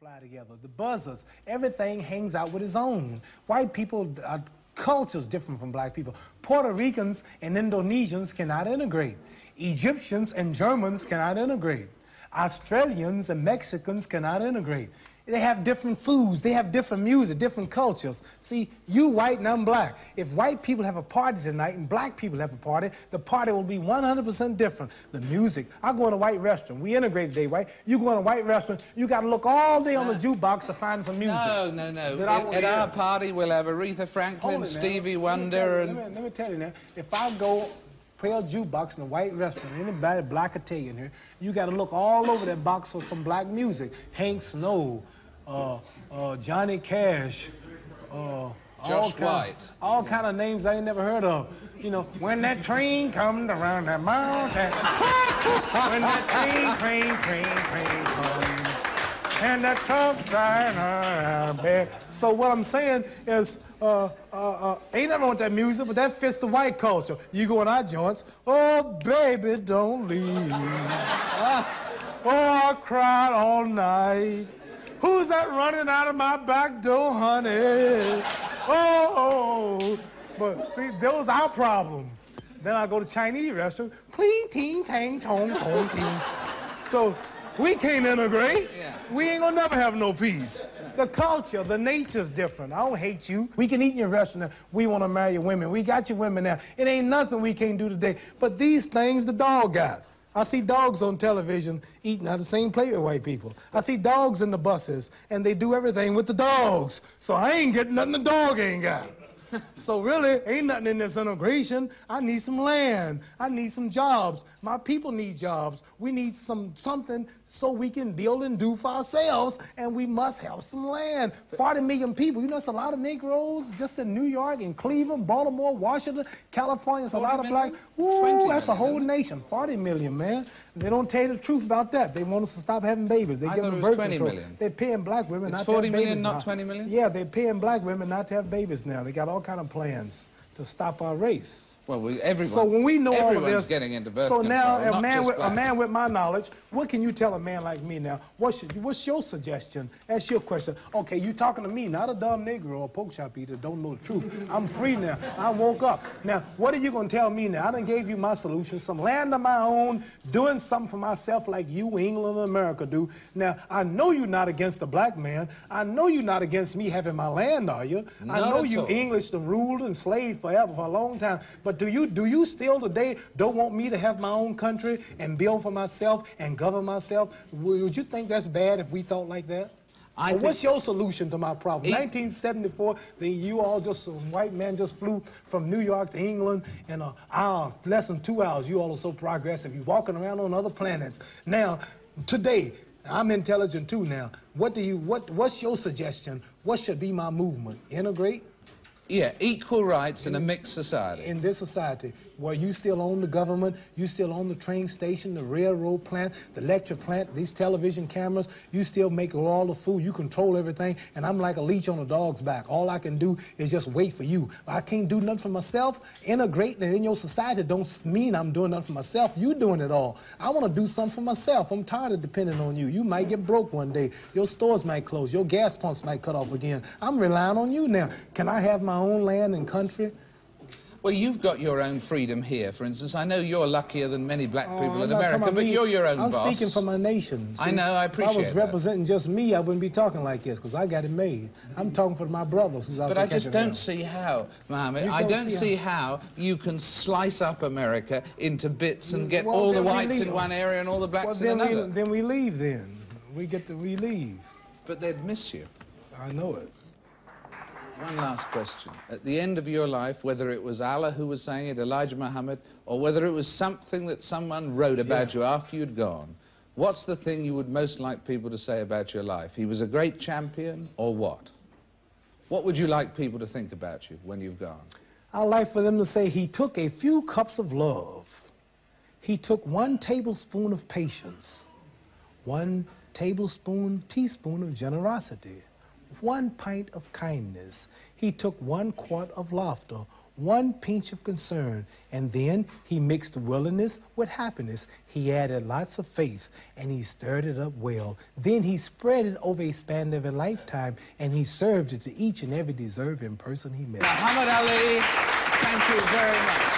fly together. The buzzers, everything hangs out with its own. White people, our culture's different from black people. Puerto Ricans and Indonesians cannot integrate. Egyptians and Germans cannot integrate. Australians and Mexicans cannot integrate. They have different foods, they have different music, different cultures. See, you white and I'm black. If white people have a party tonight and black people have a party, the party will be 100% different. The music, I go to a white restaurant, we integrate today, right? You go to a white restaurant, you gotta look all day on the jukebox to find some music. No, no, no. At our party, we'll have Aretha Franklin, Stevie Wonder, and... Let me tell you now, if I go play a jukebox in a white restaurant, anybody black could tell you in here, you gotta look all over that box for some black music. Hank Snow, Johnny Cash, Josh White. All kind of names I ain't never heard of. You know, when that train comes around that mountain, when that train comes, and that truck driving around bed. So what I'm saying is, ain't nothing wrong with that music, but that fits the white culture. You go in our joints, oh, baby, don't leave. Oh, I cried all night. Who's that running out of my back door, honey? Oh, but see, those are our problems. Then I go to Chinese restaurant, pling, ting, tang, tong, tong, ting. So we can't integrate. Yeah. We ain't gonna never have no peace. The culture, the nature's different. I don't hate you. We can eat in your restaurant. We want to marry your women. We got your women now. It ain't nothing we can't do today. But these things the dog got. I see dogs on television eating out of the same plate with white people. I see dogs in the buses, and they do everything with the dogs. So I ain't getting nothing the dog ain't got. So really, ain't nothing in this integration. I need some land. I need some jobs. My people need jobs. We need something so we can build and do for ourselves, and we must have some land. 40 million people. You know, it's a lot of Negroes just in New York, in Cleveland, Baltimore, Washington, California. It's a lot of black. Ooh, that's a whole nation. 40 million, man. They don't tell you the truth about that. They want us to stop having babies. They give them birth control. They're paying black women not to have babies now. It's 40 million, not 20 million? Yeah, they're paying black women not to have babies now. They got all kind of plans to stop our race. Well, everyone. So when we know all of this, getting into birth control, now a man with my knowledge, what can you tell a man like me now? What's your suggestion? That's your question. Okay, you talking to me, not a dumb Negro or pork chop eater. Don't know the truth. I'm free now. I woke up. Now, what are you gonna tell me now? I done gave you my solution, some land of my own, doing something for myself like you, England, and America do. Now, I know you're not against the black man. I know you're not against me having my land, are you? Not I know you English and ruled and slaved forever for a long time, but do you still today don't want me to have my own country and build for myself and govern myself? Would you think that's bad if we thought like that? What's your solution to my problem? 1974, then you all just, some white man just flew from New York to England in an hour, less than 2 hours. You all are so progressive. You're walking around on other planets. Now, today, I'm intelligent too now. What's your suggestion? What should be my movement? Integrate? Yeah, equal rights in a mixed society. In this society, where you still own the government, you still own the train station, the railroad plant, the electric plant, these television cameras, you still make all the food, you control everything, and I'm like a leech on a dog's back. All I can do is just wait for you. I can't do nothing for myself. Integrating in your society don't mean I'm doing nothing for myself. You doing it all. I want to do something for myself. I'm tired of depending on you. You might get broke one day. Your stores might close. Your gas pumps might cut off again. I'm relying on you now. Can I have my own land and country? Well, you've got your own freedom here, for instance. I know you're luckier than many black people in America, but you're your own boss. I'm speaking for my nation. See? I know, I appreciate that. If I was representing just me, I wouldn't be talking like this, because I got it made. I'm talking for my brothers who's out there. But I just don't see how, Muhammad, I don't see how you can slice up America into bits and get all the whites in one area and all the blacks in another. Then we leave then. We leave. But they'd miss you. I know it. One last question. At the end of your life, whether it was Allah who was saying it, Elijah Muhammad, or whether it was something that someone wrote about you after you'd gone, what's the thing you would most like people to say about your life? He was a great champion, or what? What would you like people to think about you when you've gone? I'd like for them to say, he took a few cups of love. He took 1 tablespoon of patience, 1 teaspoon of generosity, 1 pint of kindness. He took 1 quart of laughter, one pinch of concern, and then he mixed willingness with happiness. He added lots of faith, and he stirred it up well. Then he spread it over a span of a lifetime, and he served it to each and every deserving person he met. Muhammad Ali, thank you very much.